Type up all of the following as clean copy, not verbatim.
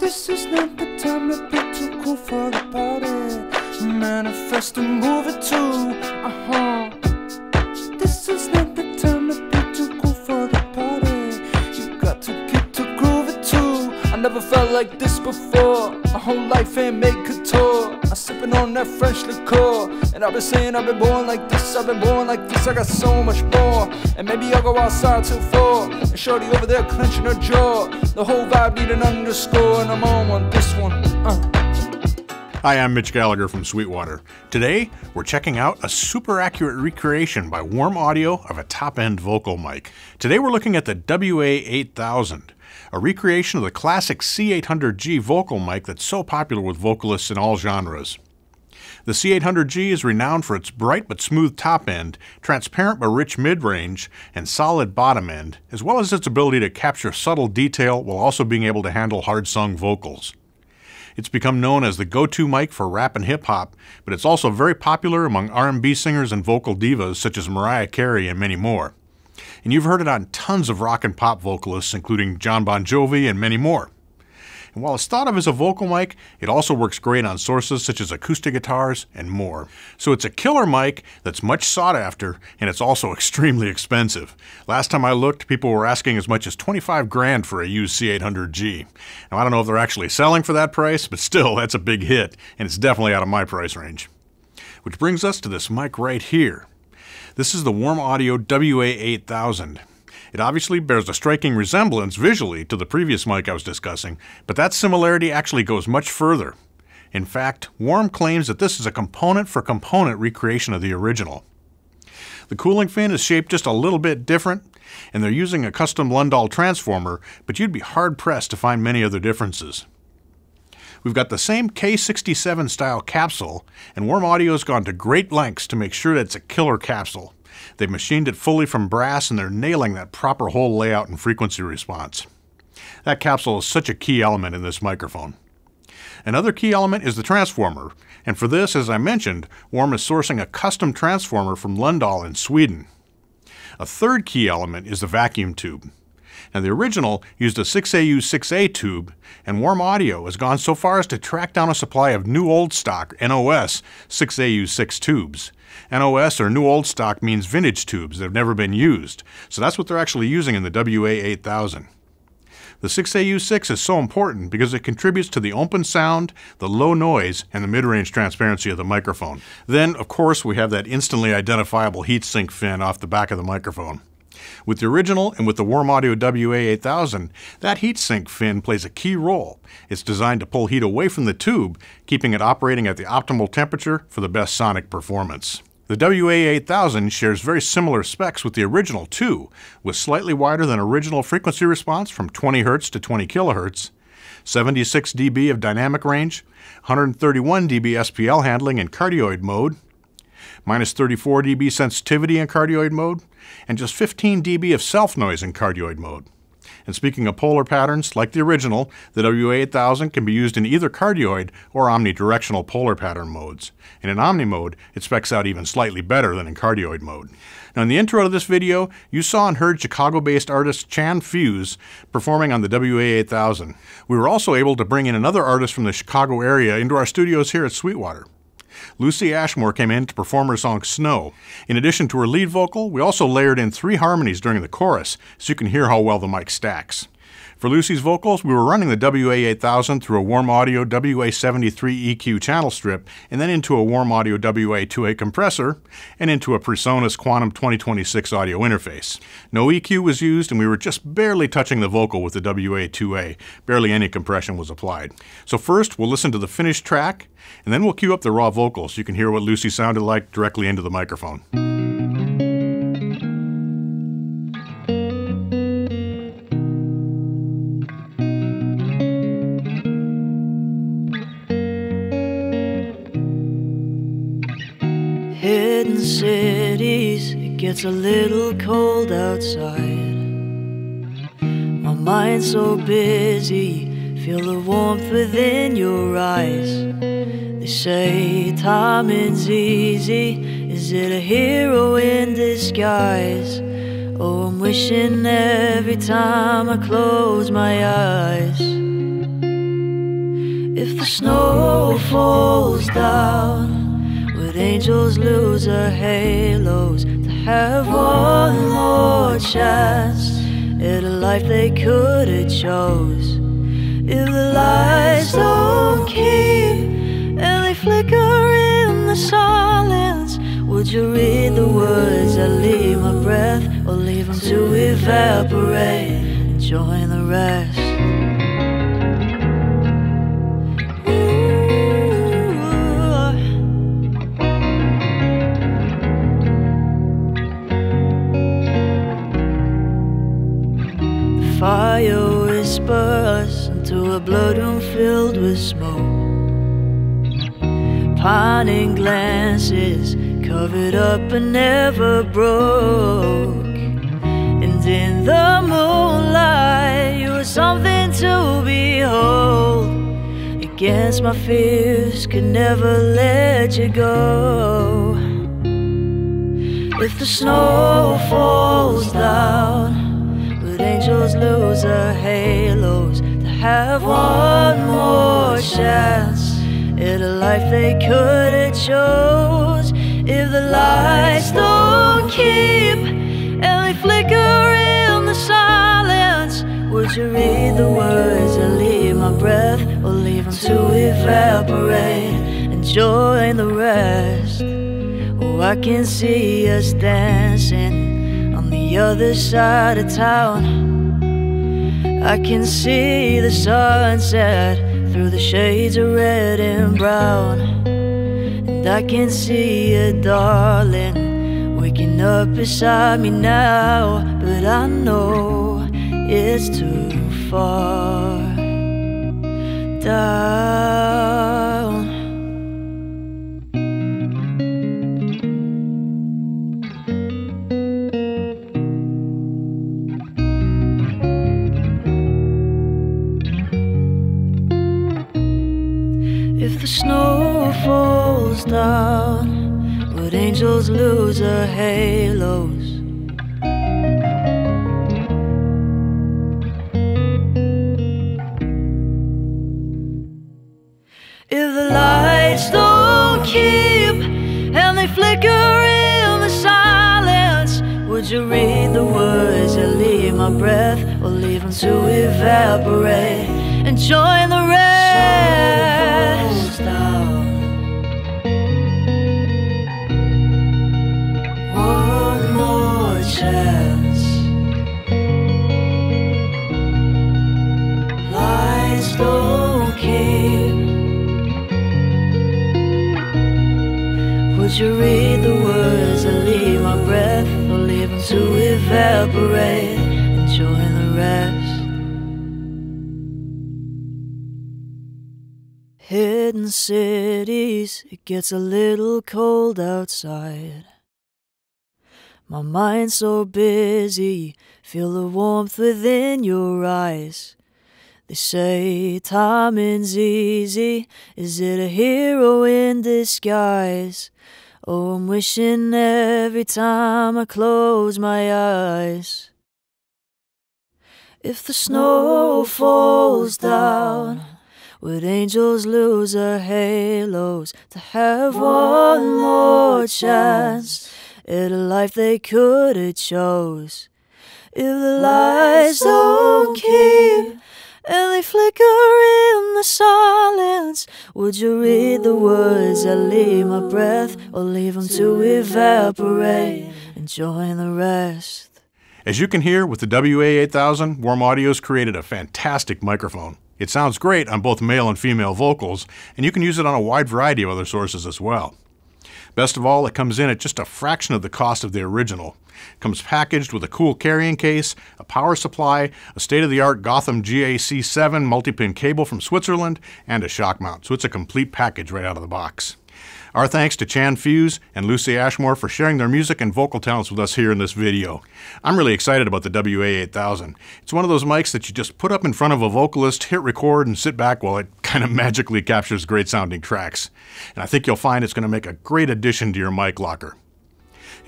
This is not the time to be too cool for the party. Manifest and move it too. This is not the time to be too cool for the party. You got to get to groove it too. I never felt like this before. My whole life ain't made couture. I'm sipping on that French liqueur. And I've been saying I've been born like this, I've been born like this. I got so much more. And maybe I'll go outside till 4. And shorty over there clenching her jaw. The whole vibe need an underscore. And I'm on this one. Hi, I'm Mitch Gallagher from Sweetwater. Today, we're checking out a super accurate recreation by Warm Audio of a top-end vocal mic. Today we're looking at the WA-8000. A recreation of the classic C800G vocal mic that's so popular with vocalists in all genres. The C800G is renowned for its bright but smooth top end, transparent but rich mid-range, and solid bottom end, as well as its ability to capture subtle detail while also being able to handle hard-sung vocals. It's become known as the go-to mic for rap and hip-hop, but it's also very popular among R&B singers and vocal divas such as Mariah Carey and many more. And you've heard it on tons of rock and pop vocalists, including John Bon Jovi and many more. And while it's thought of as a vocal mic, it also works great on sources such as acoustic guitars and more. So it's a killer mic that's much sought after, and it's also extremely expensive. Last time I looked, people were asking as much as 25 grand for a used C800G. Now I don't know if they're actually selling for that price, but still, that's a big hit, and it's definitely out of my price range. Which brings us to this mic right here. This is the Warm Audio WA-8000. It obviously bears a striking resemblance visually to the previous mic I was discussing, but that similarity actually goes much further. In fact, Warm claims that this is a component-for-component recreation of the original. The cooling fin is shaped just a little bit different, and they're using a custom Lundahl transformer, but you'd be hard-pressed to find many other differences. We've got the same K67 style capsule, and Warm Audio's gone to great lengths to make sure that it's a killer capsule. They've machined it fully from brass, and they're nailing that proper hole layout and frequency response. That capsule is such a key element in this microphone. Another key element is the transformer, and for this, as I mentioned, Warm is sourcing a custom transformer from Lundahl in Sweden. A third key element is the vacuum tube. Now, the original used a 6AU6A tube, and Warm Audio has gone so far as to track down a supply of new old stock, NOS, 6AU6 tubes. NOS, or new old stock, means vintage tubes that have never been used, so that's what they're actually using in the WA-8000. The 6AU6 is so important because it contributes to the open sound, the low noise, and the mid-range transparency of the microphone. Then, of course, we have that instantly identifiable heatsink fin off the back of the microphone. With the original and with the Warm Audio WA-8000, that heatsink fin plays a key role. It's designed to pull heat away from the tube, keeping it operating at the optimal temperature for the best sonic performance. The WA-8000 shares very similar specs with the original too, with slightly wider than original frequency response from 20 Hz to 20 kHz, 76 dB of dynamic range, 131 dB SPL handling in cardioid mode, minus 34 dB sensitivity in cardioid mode, and just 15 dB of self-noise in cardioid mode. And speaking of polar patterns, like the original, the WA-8000 can be used in either cardioid or omnidirectional polar pattern modes. And in omni mode, it specs out even slightly better than in cardioid mode. Now, in the intro to this video, you saw and heard Chicago-based artist Chan Fuze performing on the WA-8000. We were also able to bring in another artist from the Chicago area into our studios here at Sweetwater. Lucie Ashmore came in to perform her song Snow. In addition to her lead vocal, we also layered in 3 harmonies during the chorus, so you can hear how well the mic stacks. For Lucie's vocals, we were running the WA-8000 through a Warm Audio WA-73 EQ channel strip, and then into a Warm Audio WA-2A compressor, and into a Presonus Quantum 2026 audio interface. No EQ was used, and we were just barely touching the vocal with the WA-2A. Barely any compression was applied. So first, we'll listen to the finished track, and then we'll cue up the raw vocals so you can hear what Lucie sounded like directly into the microphone. Hidden cities, it gets a little cold outside. My mind's so busy, feel the warmth within your eyes. They say timing's easy, is it a hero in disguise? Oh, I'm wishing every time I close my eyes. If the snow falls down, would angels lose their halos to have one more chance at a life they could have chose? If the lights don't keep and they flicker in the silence, would you read the words that leave my breath, or leave them to evaporate and join the rest? Ooh. The fire whispers into a bloodroom filled with smoke, pining glances covered up and never broke. And in the moonlight, you were something to behold. Against my fears, could never let you go. If the snow falls down, would angels lose their halos to have one more chance at a life they could have chose? If the lights don't keep and they flicker in the silence, would you read the words that leave my breath, or leave them to evaporate and join the rest? Oh, I can see us dancing on the other side of town. I can see the sunset through the shades of red and brown. I can see you, darling, waking up beside me now. But I know it's too far down. If the snow falls down, would angels lose their halos? If the lights don't keep and they flicker in the silence, would you read the words that leave my breath, or leave them to evaporate and join the rest? Down. One more chance. Lights don't keep. Would you read the words that leave my breath, or leave them to evaporate and join the rest? Hidden cities, it gets a little cold outside. My mind's so busy, feel the warmth within your eyes. They say timing's easy, is it a hero in disguise? Oh, I'm wishing every time I close my eyes. If the snow falls down, would angels lose their halos to have one more chance at a life they could have chose? If the lights don't keep and they flicker in the silence, would you read the words that leave my breath, or leave them to evaporate and join the rest? As you can hear, with the WA-8000, Warm Audio's created a fantastic microphone. It sounds great on both male and female vocals, and you can use it on a wide variety of other sources as well. Best of all, it comes in at just a fraction of the cost of the original. It comes packaged with a cool carrying case, a power supply, a state-of-the-art Gotham GAC7 multi-pin cable from Switzerland, and a shock mount, so it's a complete package right out of the box. Our thanks to Chan Fuze and Lucie Ashmore for sharing their music and vocal talents with us here in this video. I'm really excited about the WA-8000. It's one of those mics that you just put up in front of a vocalist, hit record, and sit back while it kind of magically captures great sounding tracks. And I think you'll find it's going to make a great addition to your mic locker.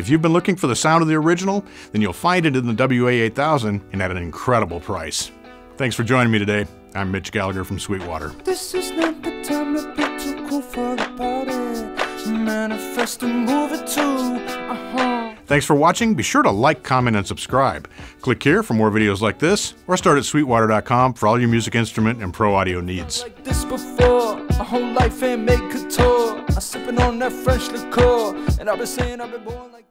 If you've been looking for the sound of the original, then you'll find it in the WA-8000 and at an incredible price. Thanks for joining me today. I'm Mitch Gallagher from Sweetwater. This is not the time to be too cool for the party. Manifest and move it too. Thanks for watching. Be sure to like, comment, and subscribe. Click here for more videos like this, or start at sweetwater.com for all your music instrument and pro audio needs. Like this before, my whole life ain't made couture. I'm sipping on that fresh liqueur, and I've been saying I've been born like